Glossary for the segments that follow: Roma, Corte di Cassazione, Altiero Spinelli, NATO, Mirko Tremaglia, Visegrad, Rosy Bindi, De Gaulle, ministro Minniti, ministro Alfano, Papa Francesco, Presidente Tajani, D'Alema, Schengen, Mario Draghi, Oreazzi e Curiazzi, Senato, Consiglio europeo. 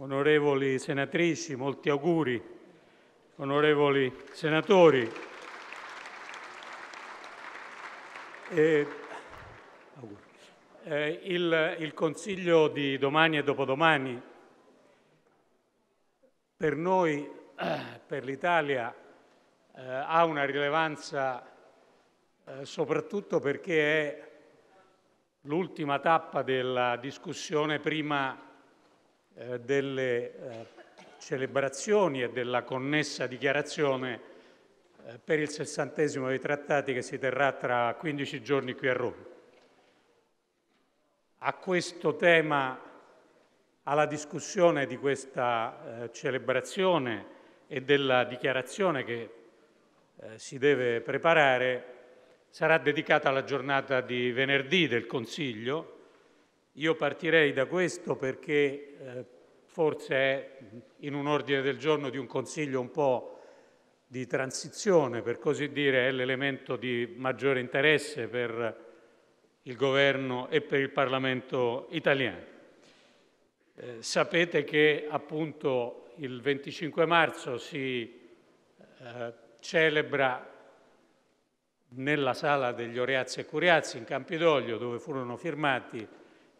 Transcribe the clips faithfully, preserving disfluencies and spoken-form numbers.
onorevoli senatrici, molti auguri, onorevoli senatori. E, eh, il, il Consiglio di domani e dopodomani per noi, per l'Italia, eh, ha una rilevanza eh, soprattutto perché è l'ultima tappa della discussione prima eh, delle eh, celebrazioni e della connessa dichiarazione eh, per il sessantesimo dei trattati che si terrà tra quindici giorni qui a Roma. A questo tema, alla discussione di questa eh, celebrazione e della dichiarazione che eh, si deve preparare, sarà dedicata alla giornata di venerdì del Consiglio. Io partirei da questo perché eh, forse è in un ordine del giorno di un Consiglio un po' di transizione, per così dire, è l'elemento di maggiore interesse per il Governo e per il Parlamento italiano. Eh, sapete che appunto il venticinque marzo si eh, celebra nella sala degli Oreazzi e Curiazzi in Campidoglio, dove furono firmati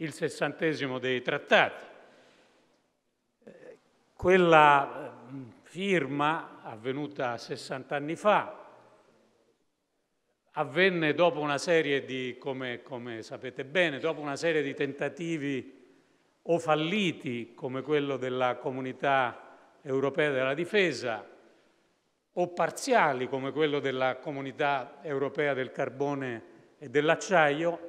il sessantesimo dei trattati. Quella firma, avvenuta sessanta anni fa, avvenne dopo una serie di, come, come sapete bene, dopo una serie di tentativi o falliti, come quello della Comunità Europea della Difesa, o parziali, come quello della Comunità Europea del Carbone e dell'Acciaio,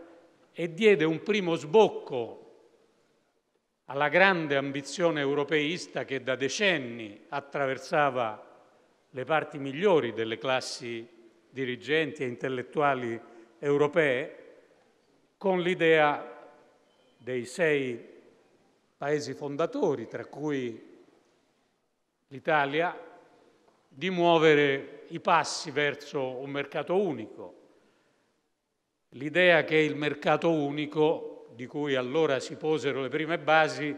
e diede un primo sbocco alla grande ambizione europeista che da decenni attraversava le parti migliori delle classi dirigenti e intellettuali europee, con l'idea dei sei paesi fondatori, tra cui l'Italia, di muovere i passi verso un mercato unico. L'idea che il mercato unico, di cui allora si posero le prime basi,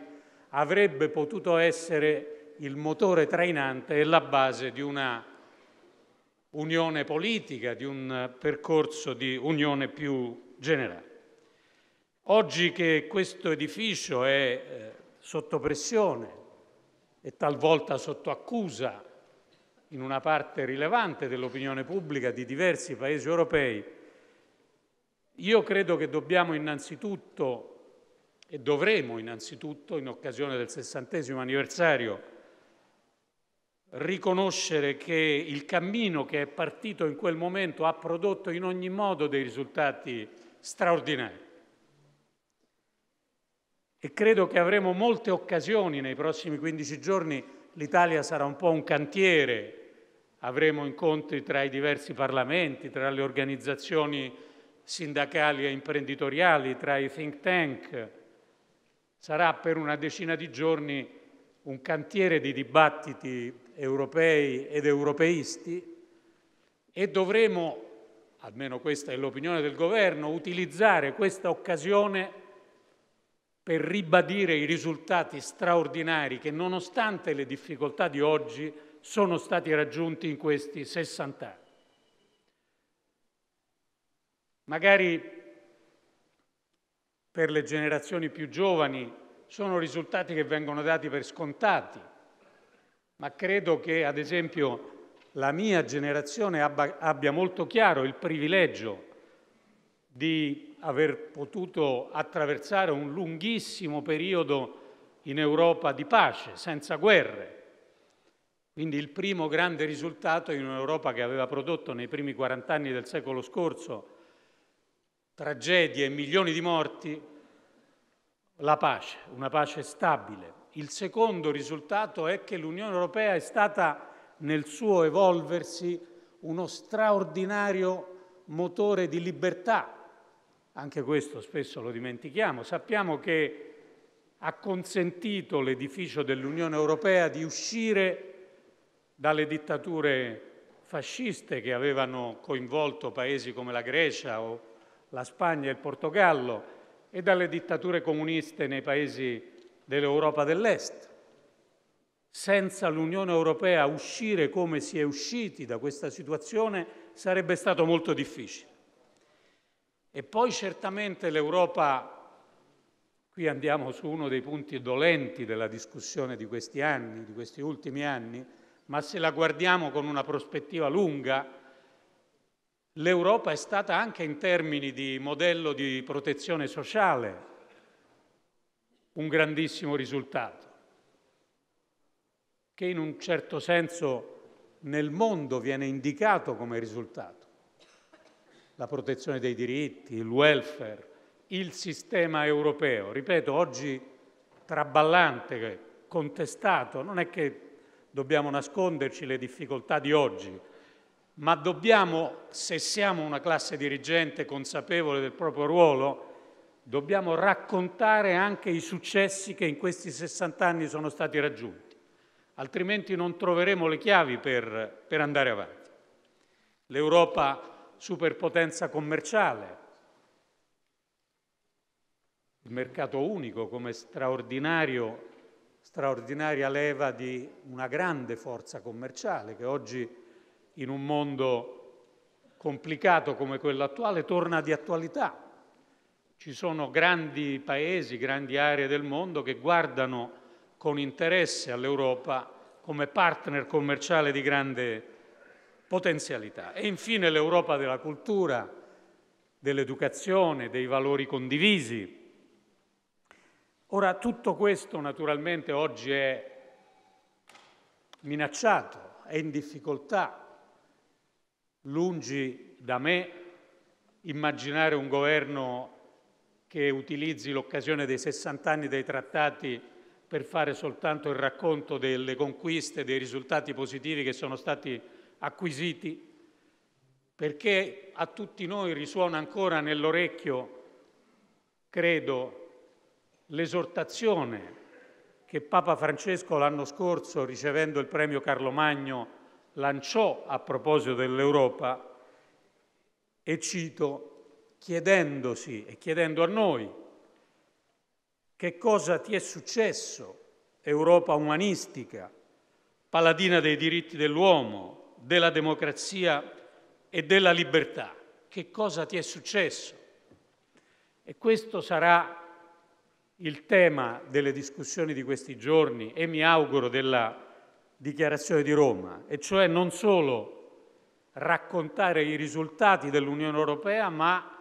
avrebbe potuto essere il motore trainante e la base di una unione politica, di un percorso di unione più generale. Oggi che questo edificio è eh, sotto pressione e talvolta sotto accusa in una parte rilevante dell'opinione pubblica di diversi paesi europei, io credo che dobbiamo innanzitutto e dovremo innanzitutto, in occasione del sessantesimo anniversario, riconoscere che il cammino che è partito in quel momento ha prodotto in ogni modo dei risultati straordinari. E credo che avremo molte occasioni nei prossimi quindici giorni. L'Italia sarà un po' un cantiere, avremo incontri tra i diversi parlamenti, tra le organizzazioni sindacali e imprenditoriali, tra i think tank. Sarà per una decina di giorni un cantiere di dibattiti europei ed europeisti e dovremo, almeno questa è l'opinione del Governo, utilizzare questa occasione per ribadire i risultati straordinari che, nonostante le difficoltà di oggi, sono stati raggiunti in questi sessanta anni. Magari per le generazioni più giovani sono risultati che vengono dati per scontati, ma credo che, ad esempio, la mia generazione abbia molto chiaro il privilegio di aver potuto attraversare un lunghissimo periodo in Europa di pace, senza guerre. Quindi il primo grande risultato in un'Europa che aveva prodotto nei primi quaranta anni del secolo scorso tragedie e milioni di morti, la pace, una pace stabile. Il secondo risultato è che l'Unione Europea è stata, nel suo evolversi, uno straordinario motore di libertà. Anche questo spesso lo dimentichiamo. Sappiamo che ha consentito l'edificio dell'Unione Europea di uscire dalle dittature fasciste che avevano coinvolto paesi come la Grecia o la Spagna e il Portogallo e dalle dittature comuniste nei paesi dell'Europa dell'Est. senza l'Unione Europea uscire come si è usciti da questa situazione sarebbe stato molto difficile. E poi certamente l'Europa, qui andiamo su uno dei punti dolenti della discussione di questi anni, di questi ultimi anni, ma se la guardiamo con una prospettiva lunga, l'Europa è stata anche in termini di modello di protezione sociale un grandissimo risultato, che in un certo senso nel mondo viene indicato come risultato. La protezione dei diritti, il welfare, il sistema europeo, ripeto, oggi traballante, contestato, non è che dobbiamo nasconderci le difficoltà di oggi, ma dobbiamo, se siamo una classe dirigente consapevole del proprio ruolo, dobbiamo raccontare anche i successi che in questi sessanta anni sono stati raggiunti, altrimenti non troveremo le chiavi per, per andare avanti. L'Europa superpotenza commerciale, il mercato unico come straordinario, straordinaria leva di una grande forza commerciale che oggi in un mondo complicato come quello attuale, torna di attualità. Ci sono grandi paesi, grandi aree del mondo che guardano con interesse all'Europa come partner commerciale di grande potenzialità. E infine l'Europa della cultura, dell'educazione, dei valori condivisi. Ora, tutto questo naturalmente oggi è minacciato, è in difficoltà. Lungi da me immaginare un governo che utilizzi l'occasione dei sessanta anni dei trattati per fare soltanto il racconto delle conquiste, dei risultati positivi che sono stati acquisiti, perché a tutti noi risuona ancora nell'orecchio, credo, l'esortazione che Papa Francesco l'anno scorso, ricevendo il premio Carlo Magno, lanciò a proposito dell'Europa, e cito, chiedendosi e chiedendo a noi che cosa ti è successo, Europa umanistica, paladina dei diritti dell'uomo, della democrazia e della libertà. Che cosa ti è successo? E questo sarà il tema delle discussioni di questi giorni e mi auguro della Dichiarazione di Roma, e cioè non solo raccontare i risultati dell'Unione Europea, ma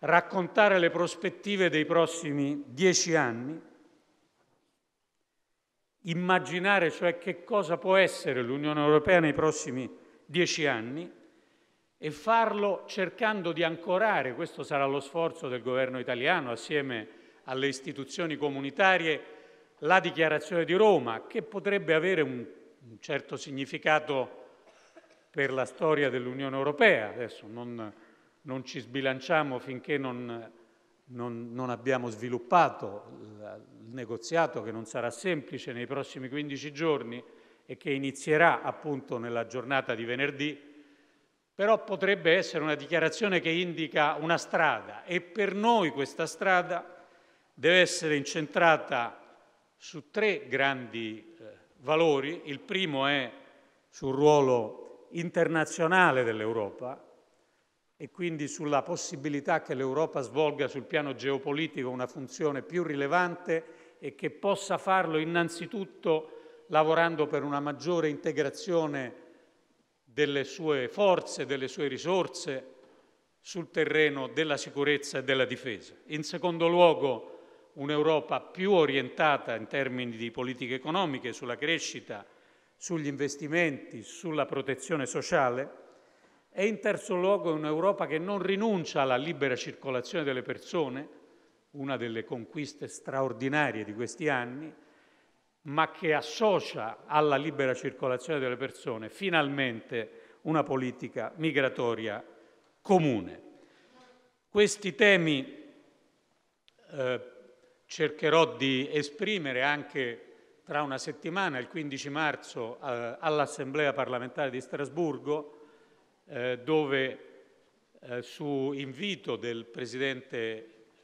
raccontare le prospettive dei prossimi dieci anni, immaginare cioè che cosa può essere l'Unione Europea nei prossimi dieci anni e farlo cercando di ancorare, questo sarà lo sforzo del governo italiano assieme alle istituzioni comunitarie, la dichiarazione di Roma, che potrebbe avere un certo significato per la storia dell'Unione Europea. Adesso non, non ci sbilanciamo finché non, non, non abbiamo sviluppato il negoziato, che non sarà semplice nei prossimi quindici giorni e che inizierà appunto nella giornata di venerdì, però potrebbe essere una dichiarazione che indica una strada e per noi questa strada deve essere incentrata su tre grandi eh, valori. Il primo è sul ruolo internazionale dell'Europa e quindi sulla possibilità che l'Europa svolga sul piano geopolitico una funzione più rilevante e che possa farlo innanzitutto lavorando per una maggiore integrazione delle sue forze, delle sue risorse sul terreno della sicurezza e della difesa. In secondo luogo, un'Europa più orientata in termini di politiche economiche, sulla crescita, sugli investimenti, sulla protezione sociale e in terzo luogo un'Europa che non rinuncia alla libera circolazione delle persone, una delle conquiste straordinarie di questi anni, ma che associa alla libera circolazione delle persone finalmente una politica migratoria comune. Questi temi eh, cercherò di esprimere anche tra una settimana, il quindici marzo, eh, all'Assemblea parlamentare di Strasburgo, eh, dove eh, su invito del presidente,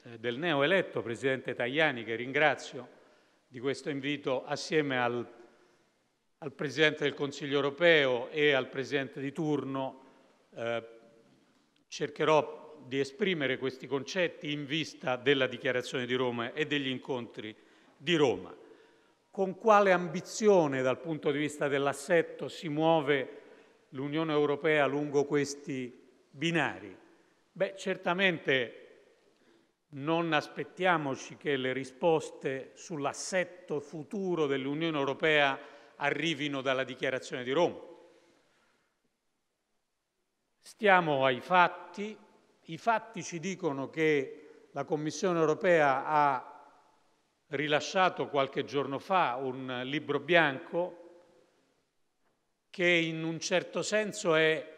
eh, del neoeletto Presidente Tajani, che ringrazio di questo invito, assieme al al Presidente del Consiglio europeo e al Presidente di turno eh, cercherò di esprimere questi concetti in vista della dichiarazione di Roma e degli incontri di Roma. Con quale ambizione dal punto di vista dell'assetto si muove l'Unione Europea lungo questi binari? Beh, certamente non aspettiamoci che le risposte sull'assetto futuro dell'Unione Europea arrivino dalla dichiarazione di Roma. Stiamo ai fatti. I fatti ci dicono che la Commissione Europea ha rilasciato qualche giorno fa un libro bianco che in un certo senso è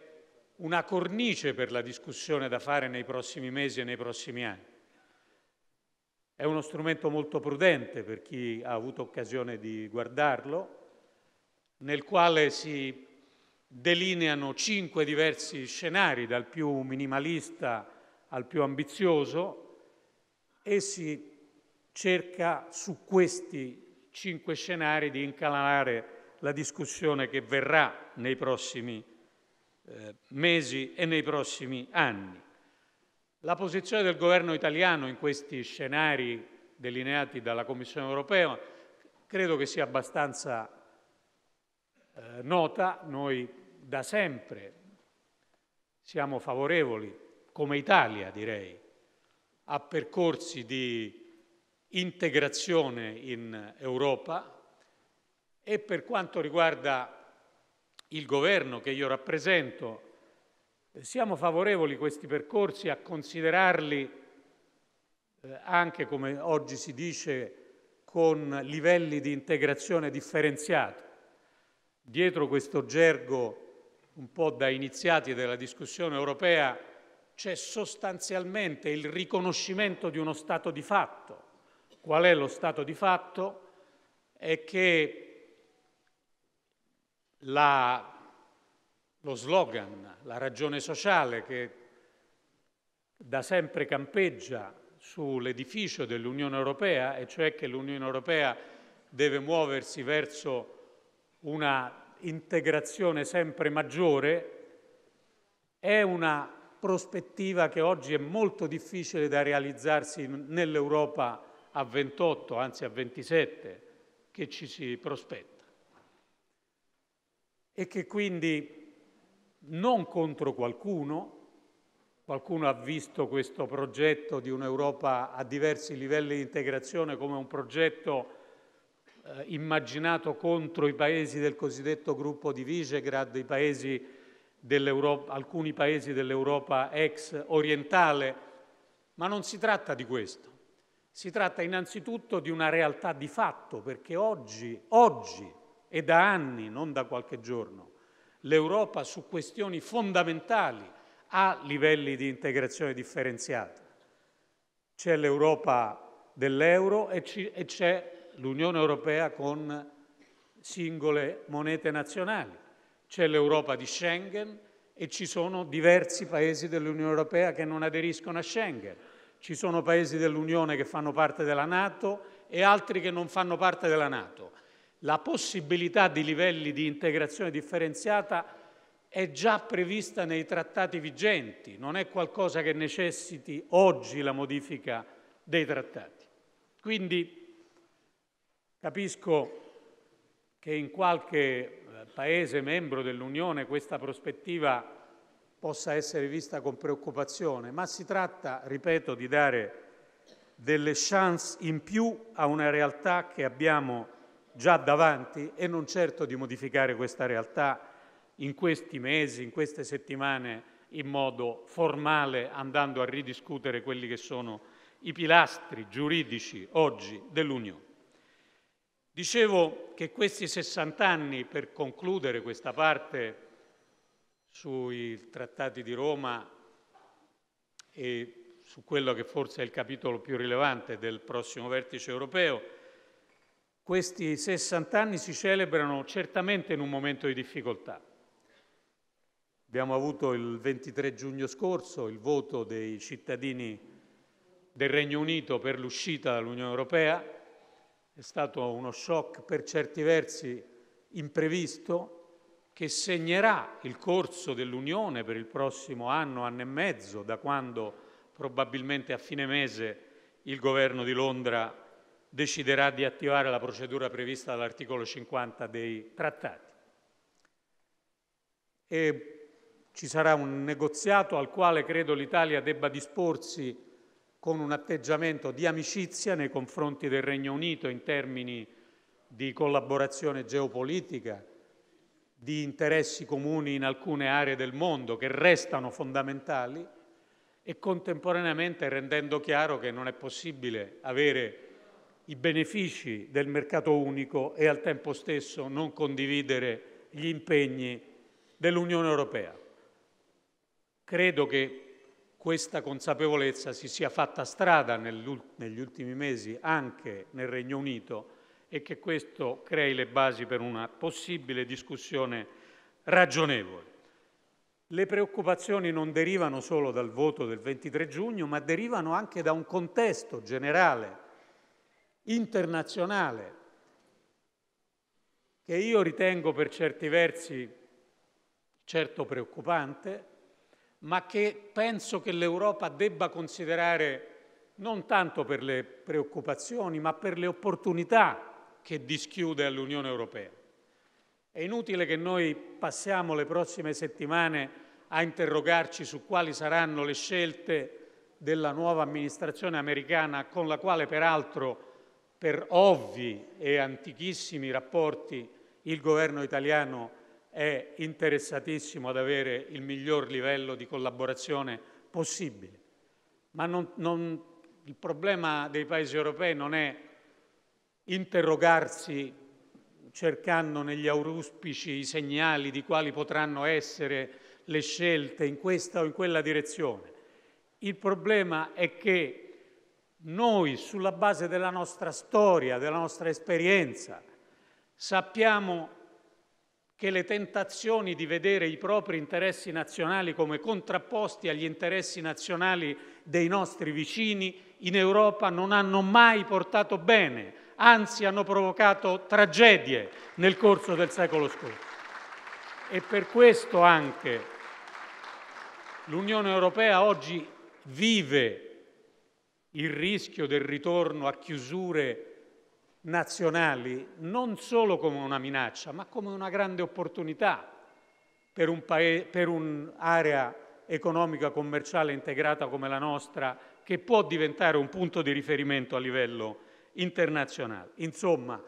una cornice per la discussione da fare nei prossimi mesi e nei prossimi anni. È uno strumento molto prudente per chi ha avuto occasione di guardarlo, nel quale si delineano cinque diversi scenari, dal più minimalista al più ambizioso, e si cerca su questi cinque scenari di incanalare la discussione che verrà nei prossimi eh, mesi e nei prossimi anni. La posizione del governo italiano in questi scenari delineati dalla Commissione europea credo che sia abbastanza eh, nota. Noi da sempre siamo favorevoli, come Italia direi, a percorsi di integrazione in Europa, e per quanto riguarda il governo che io rappresento, siamo favorevoli questi percorsi a considerarli eh, anche, come oggi si dice, con livelli di integrazione differenziati. Dietro questo gergo, un po' da iniziati della discussione europea, c'è sostanzialmente il riconoscimento di uno stato di fatto. Qual è lo stato di fatto? È che La, lo slogan, la ragione sociale che da sempre campeggia sull'edificio dell'Unione Europea, e cioè che l'Unione Europea deve muoversi verso una integrazione sempre maggiore, è una prospettiva che oggi è molto difficile da realizzarsi nell'Europa a ventotto, anzi a ventisette, che ci si prospetta. E che quindi non contro qualcuno, qualcuno ha visto questo progetto di un'Europa a diversi livelli di integrazione come un progetto eh, immaginato contro i paesi del cosiddetto gruppo di Visegrad, i paesi dell'Europa, alcuni paesi dell'Europa ex orientale, ma non si tratta di questo. Si tratta innanzitutto di una realtà di fatto, perché oggi, oggi, e da anni, non da qualche giorno, l'Europa su questioni fondamentali ha livelli di integrazione differenziata. C'è l'Europa dell'euro e c'è l'Unione Europea con singole monete nazionali. C'è l'Europa di Schengen e ci sono diversi paesi dell'Unione Europea che non aderiscono a Schengen. Ci sono paesi dell'Unione che fanno parte della NATO e altri che non fanno parte della NATO. La possibilità di livelli di integrazione differenziata è già prevista nei trattati vigenti, non è qualcosa che necessiti oggi la modifica dei trattati. Quindi capisco che in qualche paese membro dell'Unione questa prospettiva possa essere vista con preoccupazione, ma si tratta, ripeto, di dare delle chance in più a una realtà che abbiamo già davanti, e non certo di modificare questa realtà in questi mesi, in queste settimane, in modo formale, andando a ridiscutere quelli che sono i pilastri giuridici oggi dell'Unione. Dicevo che questi sessanta anni, per concludere questa parte sui trattati di Roma e su quello che forse è il capitolo più rilevante del prossimo vertice europeo, questi sessanta anni si celebrano certamente in un momento di difficoltà. Abbiamo avuto il ventitré giugno scorso il voto dei cittadini del Regno Unito per l'uscita dall'Unione Europea. È stato uno shock per certi versi imprevisto che segnerà il corso dell'Unione per il prossimo anno, anno e mezzo, da quando probabilmente a fine mese il governo di Londra deciderà di attivare la procedura prevista dall'articolo cinquanta dei trattati. E ci sarà un negoziato al quale credo l'Italia debba disporsi con un atteggiamento di amicizia nei confronti del Regno Unito in termini di collaborazione geopolitica, di interessi comuni in alcune aree del mondo che restano fondamentali, e contemporaneamente rendendo chiaro che non è possibile avere i benefici del mercato unico e al tempo stesso non condividere gli impegni dell'Unione Europea. Credo che questa consapevolezza si sia fatta strada negli ultimi mesi anche nel Regno Unito e che questo crei le basi per una possibile discussione ragionevole. Le preoccupazioni non derivano solo dal voto del ventitré giugno, ma derivano anche da un contesto generale, internazionale, che io ritengo per certi versi certo preoccupante, ma che penso che l'Europa debba considerare non tanto per le preoccupazioni, ma per le opportunità che dischiude all'Unione Europea. È inutile che noi passiamo le prossime settimane a interrogarci su quali saranno le scelte della nuova amministrazione americana, con la quale peraltro per ovvi e antichissimi rapporti il governo italiano è interessatissimo ad avere il miglior livello di collaborazione possibile. Ma non, non, il problema dei paesi europei non è interrogarsi cercando negli auspici i segnali di quali potranno essere le scelte in questa o in quella direzione. Il problema è che noi, sulla base della nostra storia, della nostra esperienza, sappiamo che le tentazioni di vedere i propri interessi nazionali come contrapposti agli interessi nazionali dei nostri vicini in Europa non hanno mai portato bene, anzi hanno provocato tragedie nel corso del secolo scorso. E per questo anche l'Unione Europea oggi vive il rischio del ritorno a chiusure nazionali non solo come una minaccia, ma come una grande opportunità per un paese, per un'area economica commerciale integrata come la nostra, che può diventare un punto di riferimento a livello internazionale. Insomma,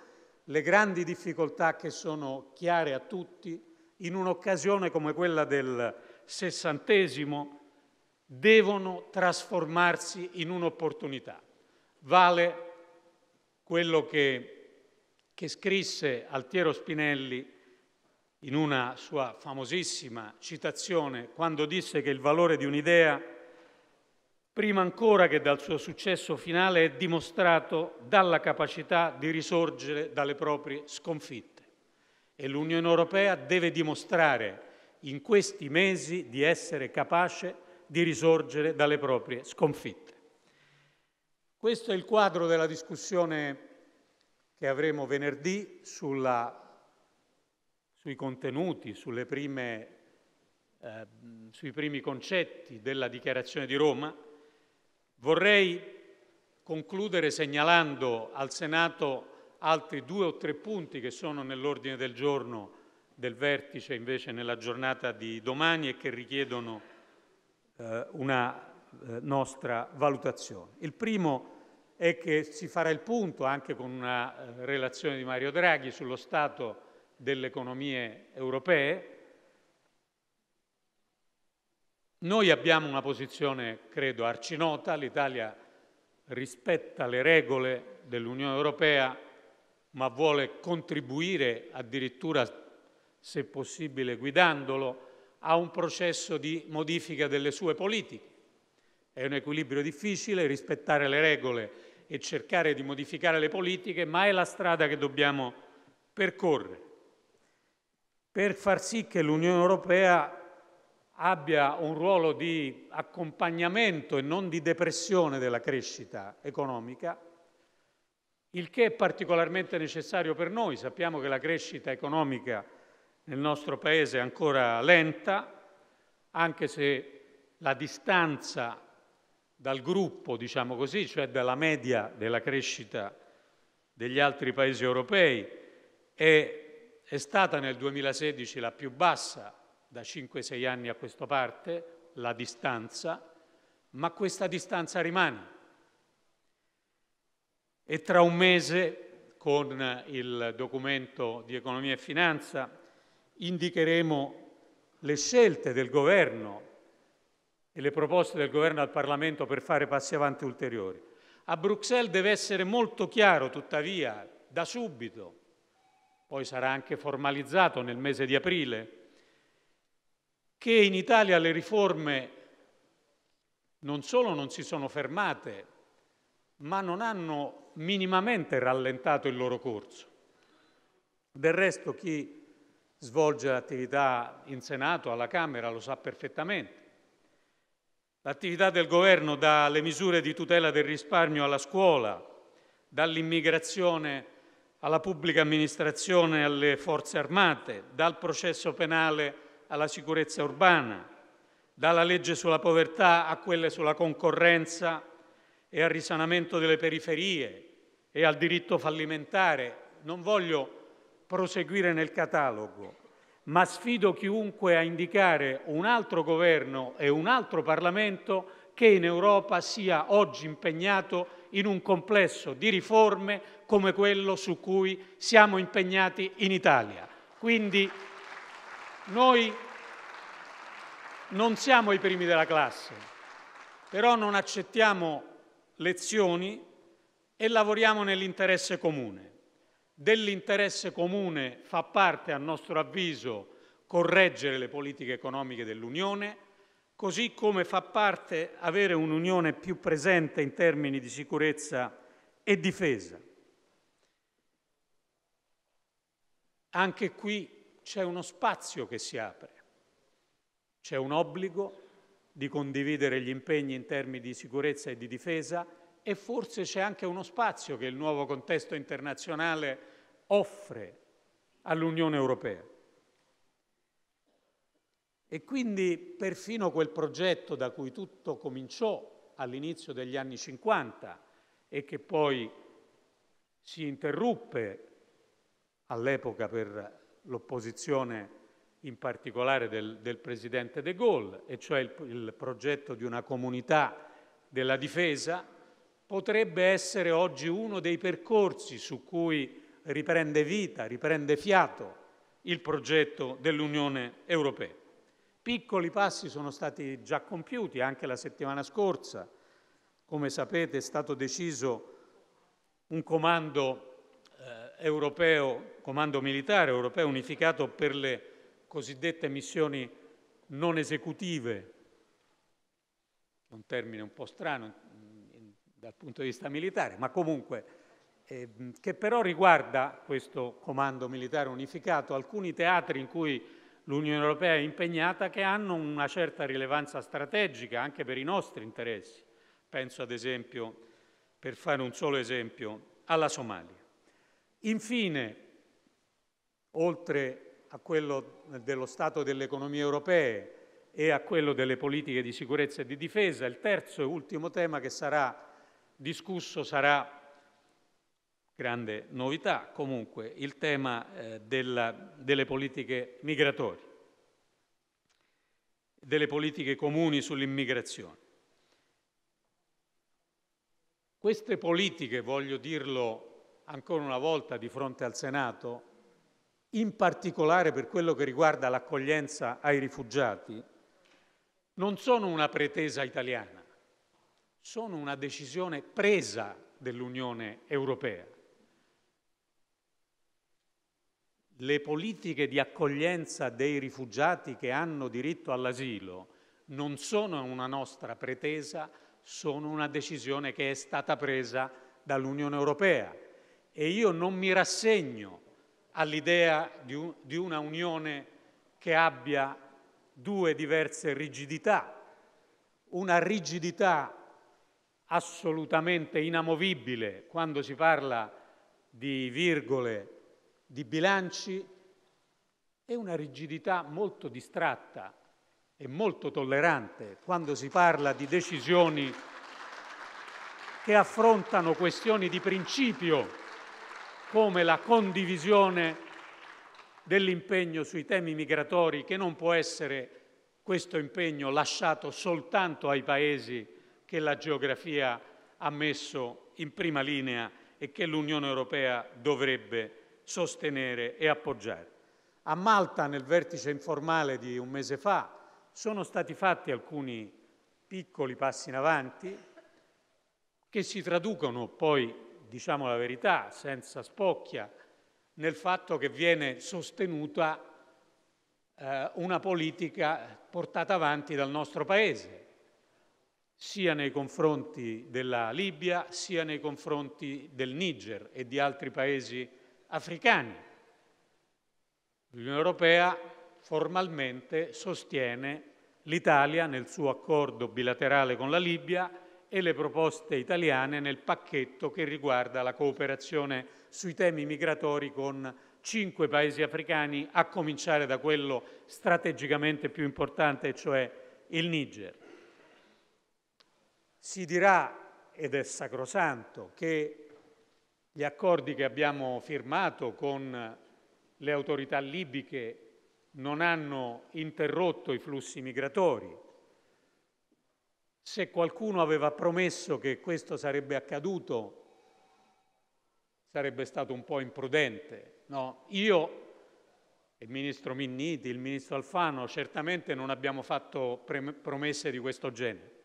le grandi difficoltà che sono chiare a tutti, in un'occasione come quella del sessantesimo, devono trasformarsi in un'opportunità. Vale quello che, che scrisse Altiero Spinelli in una sua famosissima citazione, quando disse che il valore di un'idea, prima ancora che dal suo successo finale, è dimostrato dalla capacità di risorgere dalle proprie sconfitte. E l'Unione Europea deve dimostrare in questi mesi di essere capace di risorgere dalle proprie sconfitte. Questo è il quadro della discussione che avremo venerdì sulla, sui contenuti, sulle prime, eh, sui primi concetti della Dichiarazione di Roma. Vorrei concludere segnalando al Senato altri due o tre punti che sono nell'ordine del giorno del vertice invece nella giornata di domani e che richiedono eh, una eh, nostra valutazione. Il primo è che si farà il punto, anche con una eh, relazione di Mario Draghi, sullo stato delle economie europee. Noi abbiamo una posizione, credo, arcinota. L'Italia rispetta le regole dell'Unione Europea, ma vuole contribuire, addirittura, se possibile, guidandolo, a un processo di modifica delle sue politiche. È un equilibrio difficile rispettare le regole e cercare di modificare le politiche, ma è la strada che dobbiamo percorrere per far sì che l'Unione Europea abbia un ruolo di accompagnamento e non di depressione della crescita economica, il che è particolarmente necessario per noi. Sappiamo che la crescita economica nel nostro Paese è ancora lenta, anche se la distanza dal gruppo, diciamo così, cioè dalla media della crescita degli altri Paesi europei, è È stata nel duemilasedici la più bassa da cinque sei anni a questa parte, la distanza, ma questa distanza rimane. E tra un mese, con il documento di economia e finanza, indicheremo le scelte del Governo e le proposte del Governo al Parlamento per fare passi avanti ulteriori. A Bruxelles deve essere molto chiaro, tuttavia, da subito, poi sarà anche formalizzato nel mese di aprile, che in Italia le riforme non solo non si sono fermate, ma non hanno minimamente rallentato il loro corso. Del resto chi svolge attività in Senato, alla Camera, lo sa perfettamente. L'attività del Governo, dalle misure di tutela del risparmio alla scuola, dall'immigrazione alla pubblica amministrazione e alle forze armate, dal processo penale alla sicurezza urbana, dalla legge sulla povertà a quelle sulla concorrenza e al risanamento delle periferie e al diritto fallimentare. Non voglio proseguire nel catalogo, ma sfido chiunque a indicare un altro governo e un altro Parlamento che in Europa sia oggi impegnato in un complesso di riforme come quello su cui siamo impegnati in Italia. Quindi noi non siamo i primi della classe, però non accettiamo lezioni e lavoriamo nell'interesse comune. Dell'interesse comune fa parte, a nostro avviso, correggere le politiche economiche dell'Unione, così come fa parte avere un'Unione più presente in termini di sicurezza e difesa. Anche qui c'è uno spazio che si apre, c'è un obbligo di condividere gli impegni in termini di sicurezza e di difesa e forse c'è anche uno spazio che il nuovo contesto internazionale offre all'Unione Europea. E quindi perfino quel progetto da cui tutto cominciò all'inizio degli anni cinquanta e che poi si interruppe all'epoca per l'opposizione in particolare del, del Presidente De Gaulle, e cioè il, il progetto di una comunità della difesa, potrebbe essere oggi uno dei percorsi su cui riprende vita, riprende fiato il progetto dell'Unione Europea. Piccoli passi sono stati già compiuti, anche la settimana scorsa, come sapete, è stato deciso un comando eh, europeo, comando militare europeo unificato per le cosiddette missioni non esecutive, un termine un po' strano dal punto di vista militare, ma comunque, eh, che però riguarda questo comando militare unificato, alcuni teatri in cui l'Unione Europea è impegnata che hanno una certa rilevanza strategica anche per i nostri interessi. Penso ad esempio, per fare un solo esempio, alla Somalia. Infine, oltre a quello dello stato delle economie europee e a quello delle politiche di sicurezza e di difesa, il terzo e ultimo tema che sarà discusso sarà, grande novità comunque, il tema eh, della, delle politiche migratorie, delle politiche comuni sull'immigrazione. Queste politiche, voglio dirlo ancora una volta di fronte al Senato, in particolare per quello che riguarda l'accoglienza ai rifugiati, non sono una pretesa italiana, sono una decisione presa dell'Unione Europea. Le politiche di accoglienza dei rifugiati che hanno diritto all'asilo non sono una nostra pretesa, sono una decisione che è stata presa dall'Unione Europea. E io non mi rassegno all'idea di, un, di una Unione che abbia due diverse rigidità. Una rigidità assolutamente inamovibile quando si parla di virgole, di bilanci, e una rigidità molto distratta e molto tollerante quando si parla di decisioni che affrontano questioni di principio come la condivisione dell'impegno sui temi migratori, che non può essere questo impegno lasciato soltanto ai paesi che la geografia ha messo in prima linea e che l'Unione Europea dovrebbe sostenere e appoggiare. A Malta, nel vertice informale di un mese fa, sono stati fatti alcuni piccoli passi in avanti che si traducono poi, diciamo la verità, senza spocchia, nel fatto che viene sostenuta eh, una politica portata avanti dal nostro Paese, sia nei confronti della Libia, sia nei confronti del Niger e di altri Paesi africani. L'Unione Europea formalmente sostiene l'Italia nel suo accordo bilaterale con la Libia e le proposte italiane nel pacchetto che riguarda la cooperazione sui temi migratori con cinque paesi africani, a cominciare da quello strategicamente più importante, cioè il Niger. Si dirà, ed è sacrosanto, che gli accordi che abbiamo firmato con le autorità libiche non hanno interrotto i flussi migratori. Se qualcuno aveva promesso che questo sarebbe accaduto, sarebbe stato un po' imprudente. No, io, il ministro Minniti, il ministro Alfano, certamente non abbiamo fatto promesse di questo genere.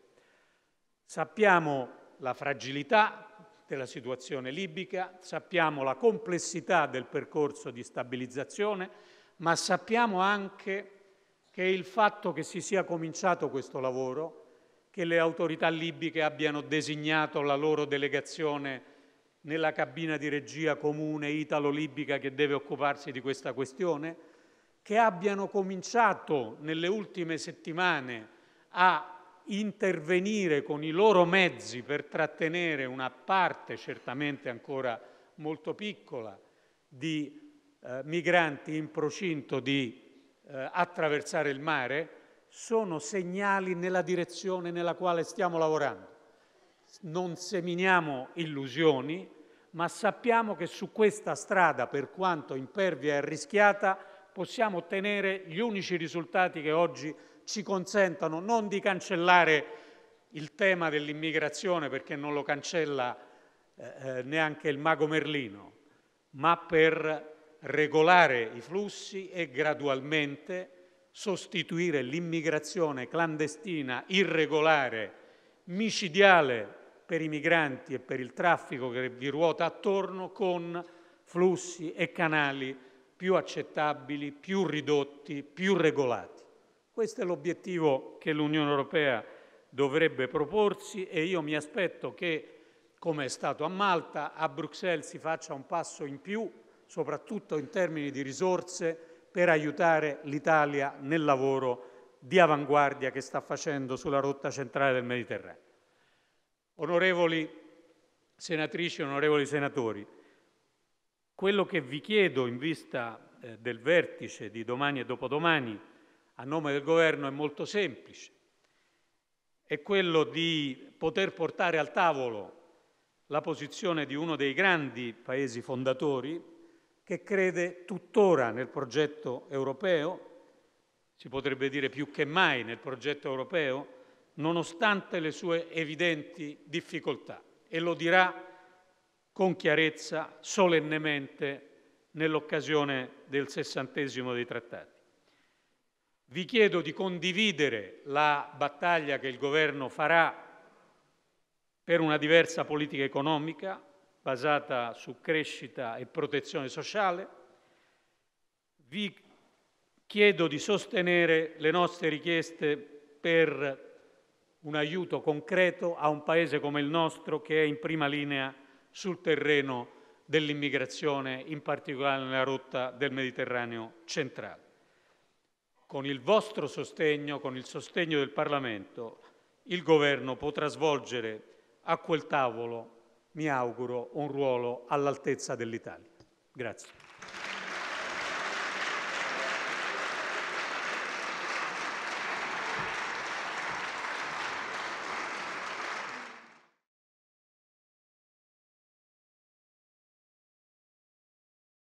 Sappiamo la fragilità della situazione libica, sappiamo la complessità del percorso di stabilizzazione, ma sappiamo anche che il fatto che si sia cominciato questo lavoro, che le autorità libiche abbiano designato la loro delegazione nella cabina di regia comune italo-libica che deve occuparsi di questa questione, che abbiano cominciato nelle ultime settimane a intervenire con i loro mezzi per trattenere una parte, certamente ancora molto piccola, di eh, migranti in procinto di eh, attraversare il mare, sono segnali nella direzione nella quale stiamo lavorando. Non seminiamo illusioni, ma sappiamo che su questa strada, per quanto impervia e arrischiata, possiamo ottenere gli unici risultati che oggi ci consentano non di cancellare il tema dell'immigrazione, perché non lo cancella eh, neanche il mago Merlino, ma per regolare i flussi e gradualmente sostituire l'immigrazione clandestina, irregolare, micidiale per i migranti e per il traffico che vi ruota attorno, con flussi e canali più accettabili, più ridotti, più regolati. Questo è l'obiettivo che l'Unione Europea dovrebbe proporsi, e io mi aspetto che, come è stato a Malta, a Bruxelles si faccia un passo in più, soprattutto in termini di risorse, per aiutare l'Italia nel lavoro di avanguardia che sta facendo sulla rotta centrale del Mediterraneo. Onorevoli senatrici, onorevoli senatori, quello che vi chiedo in vista eh, del vertice di domani e dopodomani a nome del Governo è molto semplice, è quello di poter portare al tavolo la posizione di uno dei grandi paesi fondatori che crede tuttora nel progetto europeo, si potrebbe dire più che mai nel progetto europeo, nonostante le sue evidenti difficoltà, e lo dirà con chiarezza, solennemente, nell'occasione del sessantesimo dei trattati. Vi chiedo di condividere la battaglia che il Governo farà per una diversa politica economica, basata su crescita e protezione sociale. Vi chiedo di sostenere le nostre richieste per un aiuto concreto a un Paese come il nostro, che è in prima linea sul terreno dell'immigrazione, in particolare nella rotta del Mediterraneo centrale. Con il vostro sostegno, con il sostegno del Parlamento, il Governo potrà svolgere a quel tavolo, mi auguro, un ruolo all'altezza dell'Italia. Grazie.